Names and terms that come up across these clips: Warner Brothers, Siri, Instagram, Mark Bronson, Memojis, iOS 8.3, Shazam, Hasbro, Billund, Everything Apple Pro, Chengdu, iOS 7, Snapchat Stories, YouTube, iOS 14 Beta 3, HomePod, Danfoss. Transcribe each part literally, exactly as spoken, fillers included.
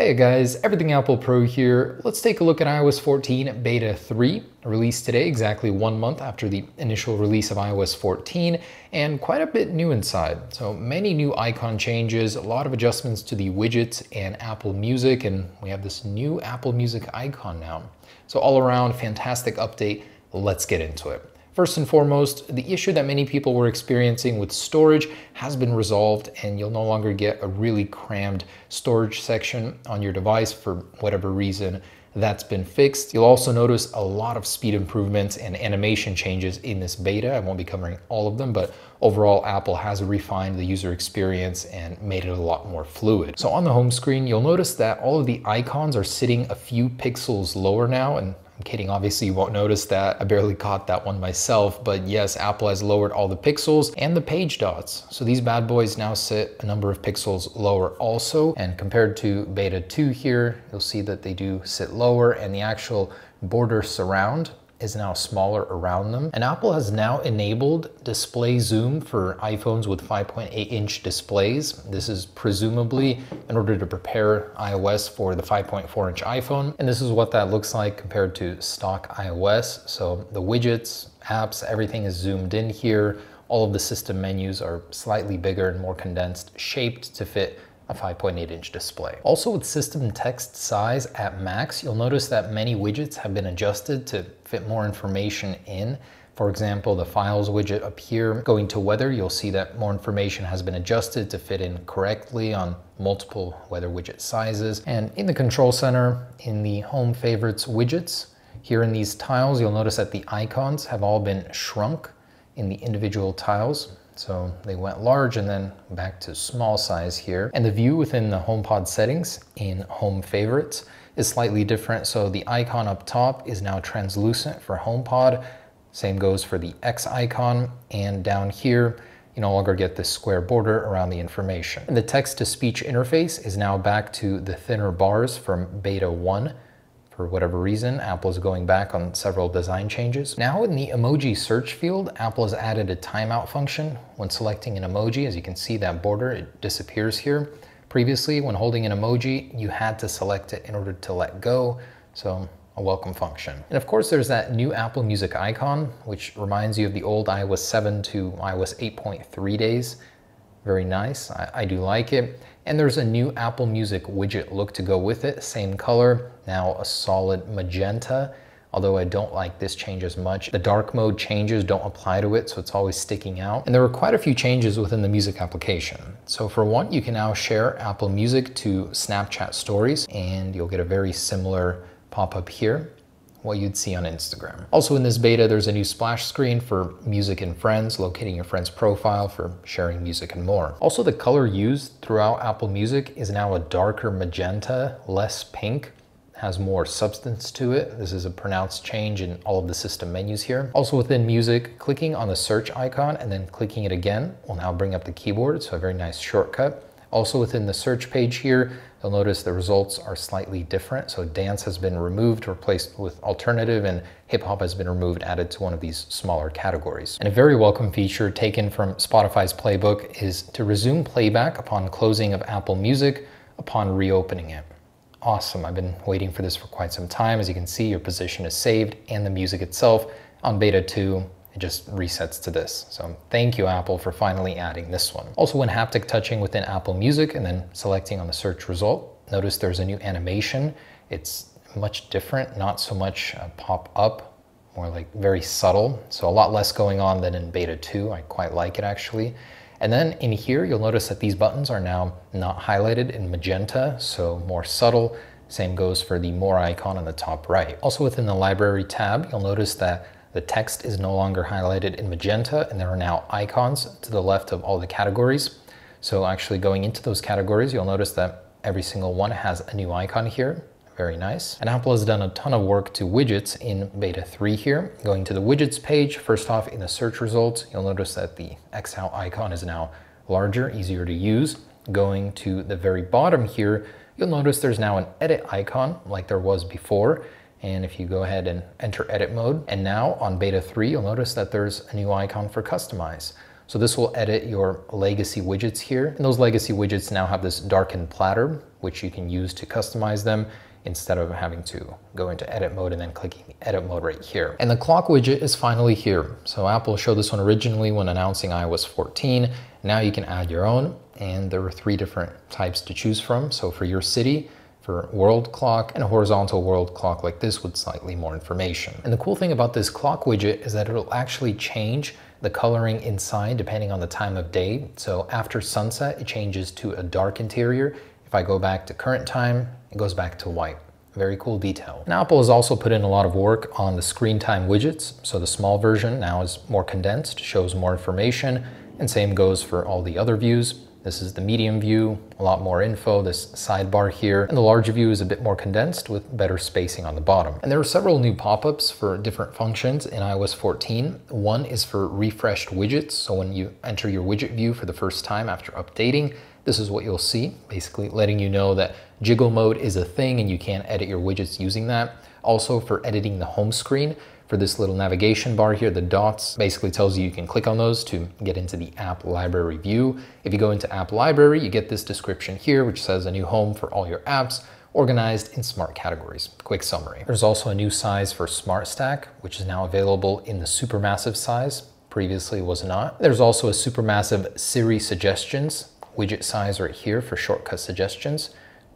Hey guys, Everything Apple Pro here. Let's take a look at i O S fourteen beta three, released today exactly one month after the initial release of i O S fourteen, and quite a bit new inside. So many new icon changes, a lot of adjustments to the widgets and Apple Music, and we have this new Apple Music icon now. So all around, fantastic update. Let's get into it. First and foremost, the issue that many people were experiencing with storage has been resolved, and you'll no longer get a really crammed storage section on your device for whatever reason. That's been fixed. You'll also notice a lot of speed improvements and animation changes in this beta. I won't be covering all of them, but overall, Apple has refined the user experience and made it a lot more fluid. So on the home screen, you'll notice that all of the icons are sitting a few pixels lower now, and I'm kidding, obviously you won't notice that. I barely caught that one myself, but yes, Apple has lowered all the pixels and the page dots. So these bad boys now sit a number of pixels lower also, and compared to beta two here, you'll see that they do sit lower, and the actual border surround is now smaller around them. And Apple has now enabled display zoom for iPhones with five point eight inch displays. This is presumably in order to prepare iOS for the five point four inch iPhone. And this is what that looks like compared to stock iOS. So the widgets, apps, everything is zoomed in here. All of the system menus are slightly bigger and more condensed, shaped to fit a five point eight inch display. Also, with system text size at max, you'll notice that many widgets have been adjusted to fit more information in. For example, the files widget up here, going to weather, you'll see that more information has been adjusted to fit in correctly on multiple weather widget sizes. And in the control center, in the home favorites widgets, here in these tiles, you'll notice that the icons have all been shrunk in the individual tiles. So they went large and then back to small size here. And the view within the HomePod settings in Home Favorites is slightly different. So the icon up top is now translucent for HomePod. Same goes for the X icon. And down here, you no longer get this square border around the information. And the text-to-speech interface is now back to the thinner bars from beta one. For whatever reason, Apple's going back on several design changes. Now in the emoji search field, Apple has added a timeout function. When selecting an emoji, as you can see that border, it disappears here. Previously, when holding an emoji, you had to select it in order to let go. So a welcome function. And of course, there's that new Apple Music icon, which reminds you of the old i O S seven to i O S eight point three days. Very nice, I, I do like it. And there's a new Apple Music widget look to go with it, same color, now a solid magenta, although I don't like this change as much. The dark mode changes don't apply to it, so it's always sticking out. And there were quite a few changes within the music application. So for one, you can now share Apple Music to Snapchat Stories, and you'll get a very similar pop-up here, what you'd see on Instagram. Also in this beta, there's a new splash screen for music and friends, locating your friend's profile for sharing music and more. Also, the color used throughout Apple Music is now a darker magenta, less pink, has more substance to it. This is a pronounced change in all of the system menus here. Also within music, clicking on the search icon and then clicking it again will now bring up the keyboard, so a very nice shortcut. Also within the search page here, you'll notice the results are slightly different. So dance has been removed, replaced with alternative, and hip hop has been removed, added to one of these smaller categories. And a very welcome feature taken from Spotify's playbook is to resume playback upon closing of Apple Music upon reopening it. Awesome, I've been waiting for this for quite some time. As you can see, your position is saved and the music itself on beta two. It just resets to this. So thank you, Apple, for finally adding this one. Also, when haptic touching within Apple Music and then selecting on the search result, notice there's a new animation. It's much different, not so much a pop up, more like very subtle. So a lot less going on than in beta two. I quite like it actually. And then in here, you'll notice that these buttons are now not highlighted in magenta, so more subtle. Same goes for the more icon on the top right. Also within the library tab, you'll notice that the text is no longer highlighted in magenta, and there are now icons to the left of all the categories. So actually going into those categories, you'll notice that every single one has a new icon here. Very nice. And Apple has done a ton of work to widgets in beta three here. Going to the widgets page, first off in the search results, you'll notice that the X out icon is now larger, easier to use. Going to the very bottom here, you'll notice there's now an edit icon like there was before. And if you go ahead and enter edit mode, and now on beta three, you'll notice that there's a new icon for customize. So this will edit your legacy widgets here. And those legacy widgets now have this darkened platter, which you can use to customize them instead of having to go into edit mode and then clicking edit mode right here. And the clock widget is finally here. So Apple showed this one originally when announcing i O S fourteen. Now you can add your own, and there are three different types to choose from. So for your city, for world clock, and a horizontal world clock like this with slightly more information. And the cool thing about this clock widget is that it'll actually change the coloring inside depending on the time of day. So after sunset, it changes to a dark interior. If I go back to current time, it goes back to white. Very cool detail. And Apple has also put in a lot of work on the screen time widgets. So the small version now is more condensed, shows more information, and same goes for all the other views. This is the medium view, a lot more info, this sidebar here, and the larger view is a bit more condensed with better spacing on the bottom. And there are several new pop-ups for different functions in i O S fourteen. One is for refreshed widgets. So when you enter your widget view for the first time after updating, this is what you'll see, basically letting you know that jiggle mode is a thing and you can't edit your widgets using that. Also for editing the home screen, for this little navigation bar here, the dots basically tells you you can click on those to get into the app library view. If you go into app library, you get this description here, which says a new home for all your apps, organized in smart categories. Quick summary. There's also a new size for Smart Stack, which is now available in the supermassive size. Previously was not. There's also a supermassive Siri suggestions widget size right here for shortcut suggestions.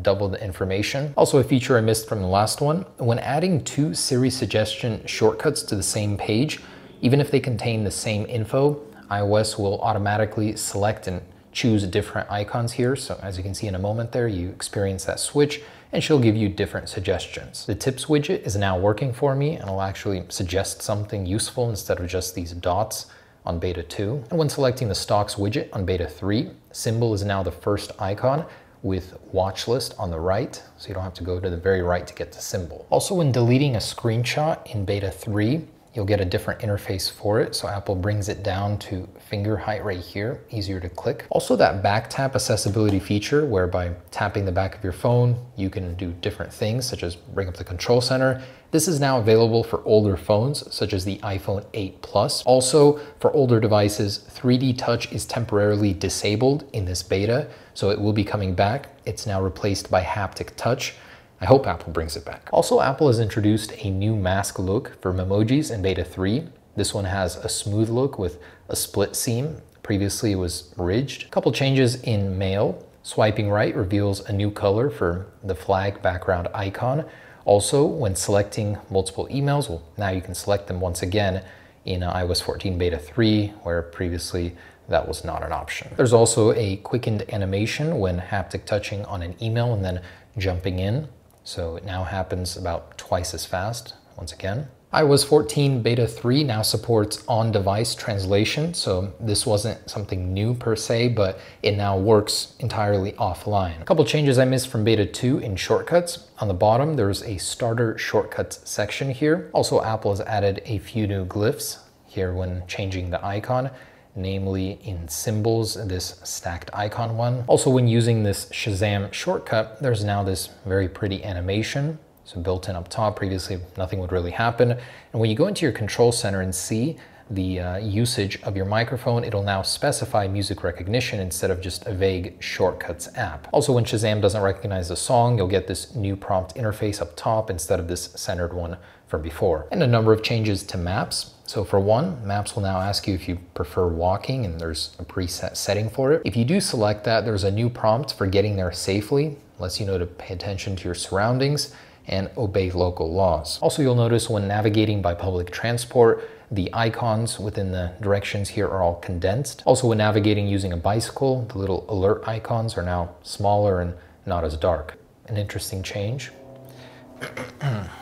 Double the information. Also a feature I missed from the last one, when adding two Siri suggestion shortcuts to the same page, even if they contain the same info, iOS will automatically select and choose different icons here. So as you can see in a moment there, you experience that switch and she'll give you different suggestions. The tips widget is now working for me and I'll actually suggest something useful instead of just these dots on beta two. And when selecting the stocks widget on beta three, symbol is now the first icon with watch list on the right, so you don't have to go to the very right to get the symbol. Also, when deleting a screenshot in beta three, you'll get a different interface for it, so Apple brings it down to finger height right here, easier to click. Also, that back tap accessibility feature, where by tapping the back of your phone, you can do different things, such as bring up the control center. This is now available for older phones, such as the iPhone eight Plus. Also, for older devices, three D Touch is temporarily disabled in this beta, so it will be coming back. It's now replaced by haptic touch. I hope Apple brings it back. Also, Apple has introduced a new mask look for Memojis in beta three. This one has a smooth look with a split seam. Previously, it was ridged. A couple changes in mail. Swiping right reveals a new color for the flag background icon. Also, when selecting multiple emails, well, now you can select them once again in i O S fourteen beta three, where previously that was not an option. There's also a quickened animation when haptic touching on an email and then jumping in. So it now happens about twice as fast, once again. i O S fourteen beta three now supports on-device translation, so this wasn't something new per se, but it now works entirely offline. A couple changes I missed from beta two in shortcuts. On the bottom, there's a starter shortcuts section here. Also, Apple has added a few new glyphs here when changing the icon, namely in symbols, this stacked icon one. Also, when using this Shazam shortcut, there's now this very pretty animation. So built in up top, previously nothing would really happen. And when you go into your control center and see the uh, usage of your microphone, it'll now specify music recognition instead of just a vague shortcuts app. Also, when Shazam doesn't recognize a song, you'll get this new prompt interface up top instead of this centered one from before. And a number of changes to maps. So for one, maps will now ask you if you prefer walking, and there's a preset setting for it. If you do select that, there's a new prompt for getting there safely, lets you know to pay attention to your surroundings and obey local laws. Also, you'll notice when navigating by public transport, the icons within the directions here are all condensed. Also, when navigating using a bicycle, the little alert icons are now smaller and not as dark. An interesting change.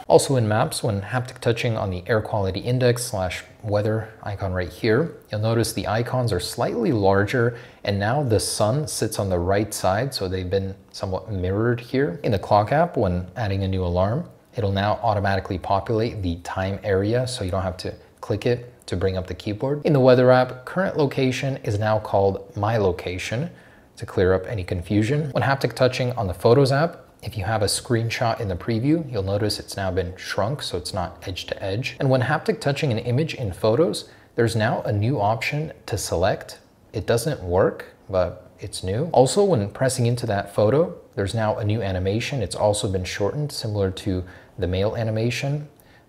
Also in maps, when haptic touching on the air quality index slash weather icon right here, you'll notice the icons are slightly larger and now the sun sits on the right side, so they've been somewhat mirrored here. In the clock app, when adding a new alarm, it'll now automatically populate the time area, so you don't have to click it to bring up the keyboard. In the weather app, current location is now called My Location to clear up any confusion. When haptic touching on the Photos app, if you have a screenshot in the preview, you'll notice it's now been shrunk, so it's not edge to edge. And when haptic touching an image in Photos, there's now a new option to select it doesn't work, but it's new. Also, when pressing into that photo, there's now a new animation. It's also been shortened, similar to the mail animation.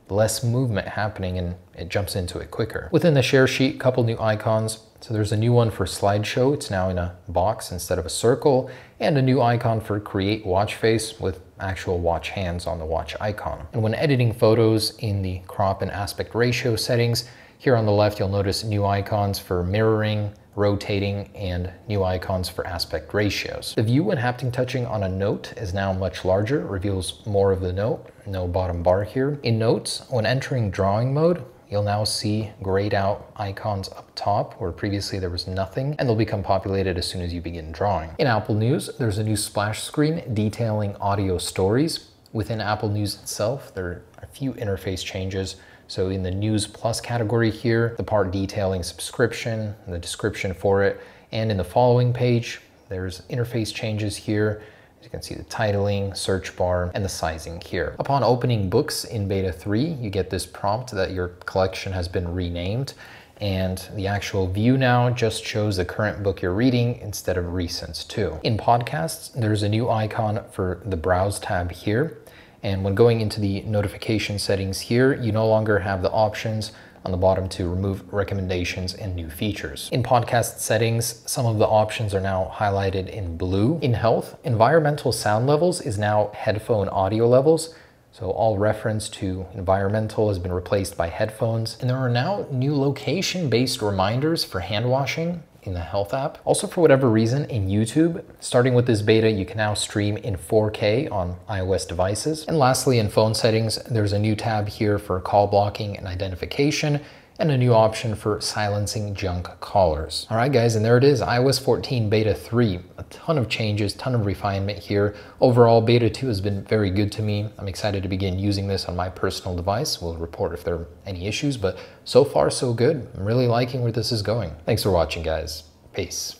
Less movement happening and it jumps into it quicker. Within the share sheet, a couple new icons. So there's a new one for slideshow. It's now in a box instead of a circle, and a new icon for create watch face with actual watch hands on the watch icon. And when editing photos in the crop and aspect ratio settings, here on the left, you'll notice new icons for mirroring, rotating, and new icons for aspect ratios. The view when haptic touching on a note is now much larger, reveals more of the note, no bottom bar here. In notes, when entering drawing mode, you'll now see grayed out icons up top where previously there was nothing, and they'll become populated as soon as you begin drawing. In Apple News, there's a new splash screen detailing audio stories. Within Apple News itself, there are a few interface changes. So in the News Plus category here, the part detailing subscription, the description for it, and in the following page, there's interface changes here. As you can see, the titling, search bar, and the sizing here. Upon opening books in beta three, you get this prompt that your collection has been renamed, and the actual view now just shows the current book you're reading instead of recents too. In podcasts, there's a new icon for the browse tab here. And when going into the notification settings here, you no longer have the options on the bottom to remove recommendations and new features. In podcast settings, some of the options are now highlighted in blue. In health, environmental sound levels is now headphone audio levels. So all reference to environmental has been replaced by headphones. And there are now new location-based reminders for hand washing in the health app. Also, for whatever reason, in YouTube, starting with this beta, you can now stream in four K on iOS devices. And lastly, in phone settings, there's a new tab here for call blocking and identification, and a new option for silencing junk callers. All right, guys, and there it is, iOS fourteen beta three. A ton of changes, ton of refinement here. Overall, beta two has been very good to me. I'm excited to begin using this on my personal device. We'll report if there are any issues, but so far so good. I'm really liking where this is going. Thanks for watching, guys. Peace.